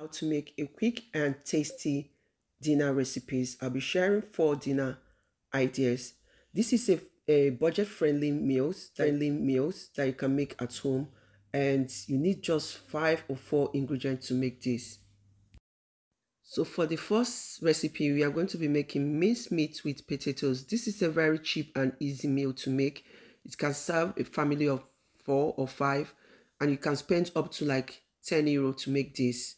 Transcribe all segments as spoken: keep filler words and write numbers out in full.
How to make a quick and tasty dinner recipes. I'll be sharing four dinner ideas. This is a, a budget friendly meals friendly meals that you can make at home, and you need just five or four ingredients to make this. So for the first recipe, we are going to be making minced meat with potatoes. This is a very cheap and easy meal to make. It can serve a family of four or five, and you can spend up to like ten euro to make this.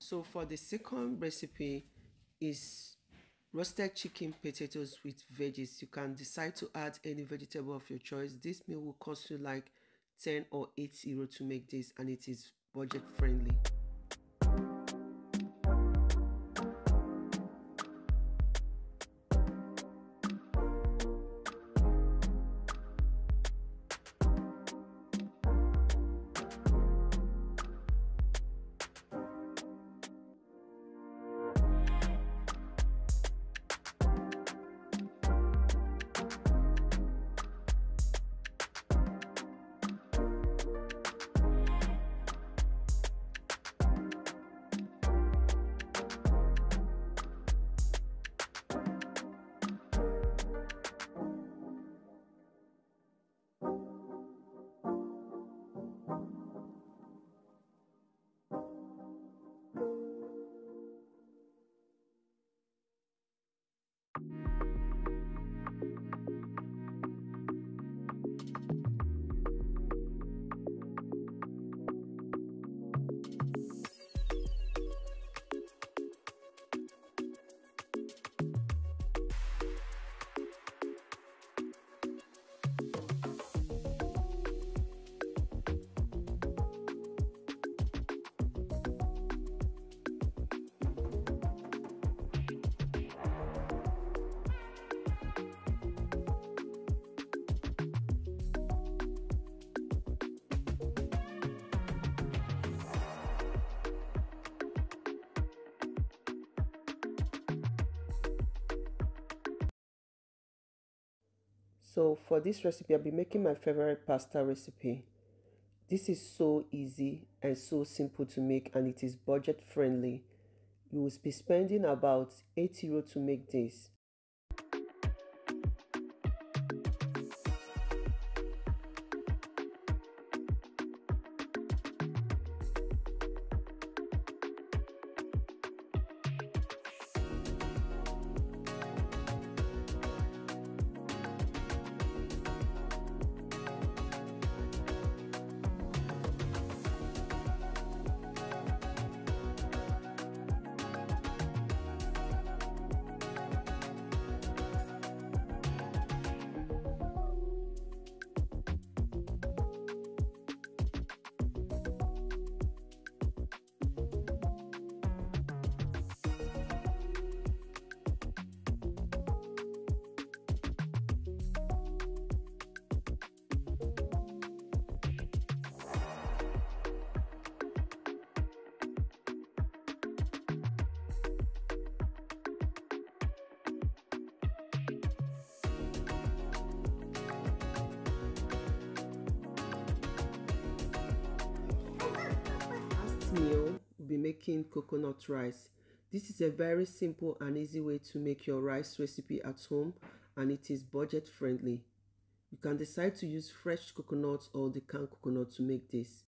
So for the second recipe is roasted chicken potatoes with veggies. You can decide to add any vegetable of your choice. This meal will cost you like ten or eight euro to make this, and it is budget friendly. So for this recipe, I'll be making my favorite pasta recipe. This is so easy and so simple to make, and it is budget friendly. You will be spending about eight euro to make this. this meal, we'll be making coconut rice. This is a very simple and easy way to make your rice recipe at home, and it is budget friendly. You can decide to use fresh coconuts or the canned coconut to make this.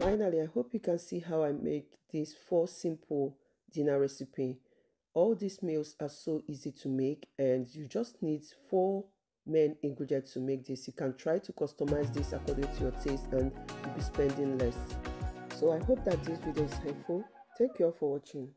Finally, I hope you can see how I make this four simple dinner recipe. All these meals are so easy to make, and you just need four main ingredients to make this. You can try to customize this according to your taste and you'll be spending less. So I hope that this video is helpful. Thank you all for watching.